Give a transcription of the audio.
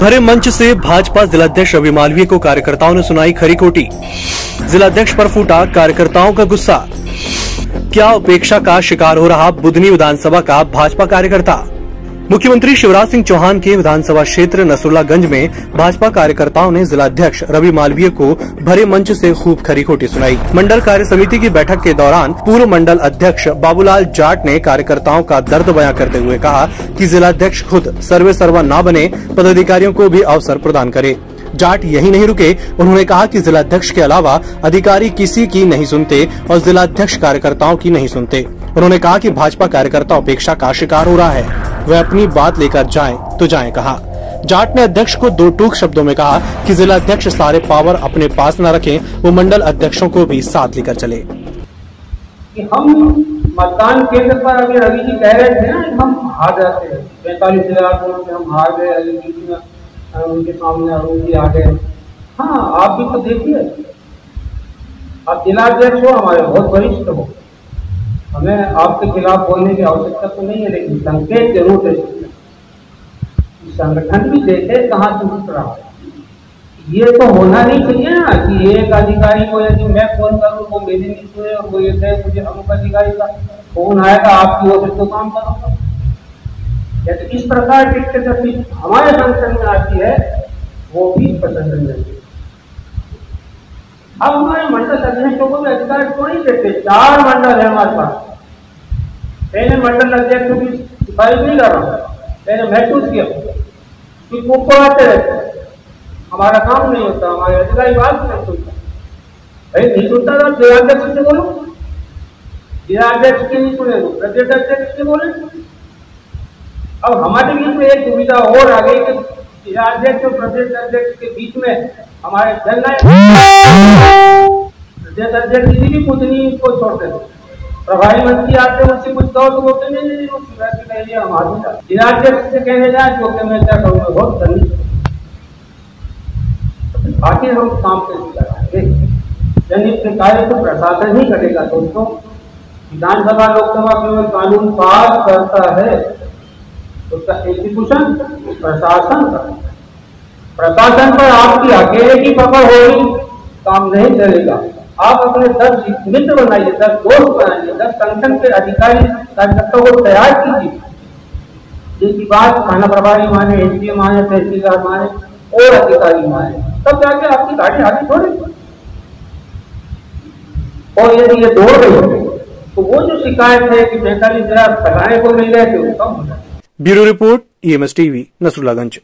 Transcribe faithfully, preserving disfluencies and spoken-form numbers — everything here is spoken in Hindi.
भरे मंच से भाजपा जिलाध्यक्ष रवि मालवीय को कार्यकर्ताओं ने सुनाई खरी खोटी। जिलाध्यक्ष पर फूटा कार्यकर्ताओं का गुस्सा। क्या उपेक्षा का शिकार हो रहा बुधनी विधानसभा का भाजपा कार्यकर्ता। मुख्यमंत्री शिवराज सिंह चौहान के विधानसभा क्षेत्र नसूलागंज में भाजपा कार्यकर्ताओं ने जिलाध्यक्ष रवि मालवीय को भरे मंच से खूब खरी खोटी सुनाई। मंडल कार्य समिति की बैठक के दौरान पूर्व मंडल अध्यक्ष बाबूलाल जाट ने कार्यकर्ताओं का दर्द बयां करते हुए कहा कि जिलाध्यक्ष खुद सर्वे सर्वा न बने, पदाधिकारियों को भी अवसर प्रदान करे। जाट यही नहीं रुके, उन्होंने कहा कि जिलाध्यक्ष के अलावा अधिकारी किसी की नहीं सुनते और जिलाध्यक्ष कार्यकर्ताओं की नहीं सुनते। उन्होंने कहा कि भाजपा कार्यकर्ता उपेक्षा का शिकार हो रहा है, वह अपनी बात लेकर जाएं तो जाएं कहा। जाट ने अध्यक्ष को दो टूक शब्दों में कहा कि जिलाध्यक्ष सारे पावर अपने पास न रखें, वो मंडल अध्यक्षों को भी साथ लेकर चले। हम मतदान केंद्र पर अभी रवि जी कह रहे थे ना, हम हार जाते हैं, पैंतालीस हजार वोट हम हार गए उनके सामने, रोजी आ गए। हाँ, आप भी तो देखिए, आप जिलाध्यक्ष हो, हमारे बहुत वरिष्ठ हो, हमें आपके खिलाफ बोलने की आवश्यकता तो नहीं है, लेकिन संकेत जरूर दे सकते हैं। संगठन भी देखे कहाँ टूट रहा है। ये तो होना नहीं चाहिए ना कि एक अधिकारी को यदि मैं फोन करूँ वो मेरी नहीं सुने और वो ये कहे मुझे अमुक अधिकारी का फोन आएगा आपकी ओर से तो काम करूँगा। जैसे इस प्रकार की हमारे संगठन में आती है वो भी पसंद नहीं है। अब हमारे मंडल अध्यक्षों को भी अधिकार क्यों नहीं देते? चार मंडल है हमारे पास। मैंने मंडल अध्यक्षों की सिफारिश नहीं कर रहा, मैंने महसूस किया कि वो आते रहते, हमारा काम नहीं होता, हमारे अधिकारी बात नहीं सुनता। भाई नहीं सुनता तो जिलाध्यक्ष से बोलो, जिलाध्यक्ष के नहीं सुने तो प्रदेश अध्यक्ष से बोले। अब हमारे बीच में एक दुविधा और आ गई कि राज्याध्यक्ष और प्रदेश अध्यक्ष के बीच में हमारे प्रदेश अध्यक्ष जी भी बुधनी को छोड़ते थे, प्रभारी मंत्री आते मुझसे कुछ दौर तो बोलते नहीं, नहीं हम आदमी जिलाध्यक्ष से कहने जाए तो मैं क्या करूँगा, बहुत गंदी। आखिर हम काम कैसे लगाएंगे? जनहित के कार्य तो प्रशासन ही करेगा दोस्तों। विधानसभा लोकसभा केवल कानून पास करता है, उसका एग्जीक्यूशन प्रशासन का, प्रशासन पर आपकी अकेले की पकड़ होगी, काम नहीं चलेगा। आप अपने दस मित्र बनाइए, दस दोस्त बनाइए, दस संगठन के अधिकारी कार्यकर्ताओं को तैयार कीजिए, जिनकी बात थाना प्रभारी माने, एसपीएम माने, तहसीलदार माने और अधिकारी माने, तब जाके आपकी गाड़ी आगे छोड़ेगी। और यदि ये दौड़ रही होगी तो वो जो शिकायत है कि पैंतालीस हजार को मिल रहे थे उसका। Bureau report E M S TV Nasrullaganj.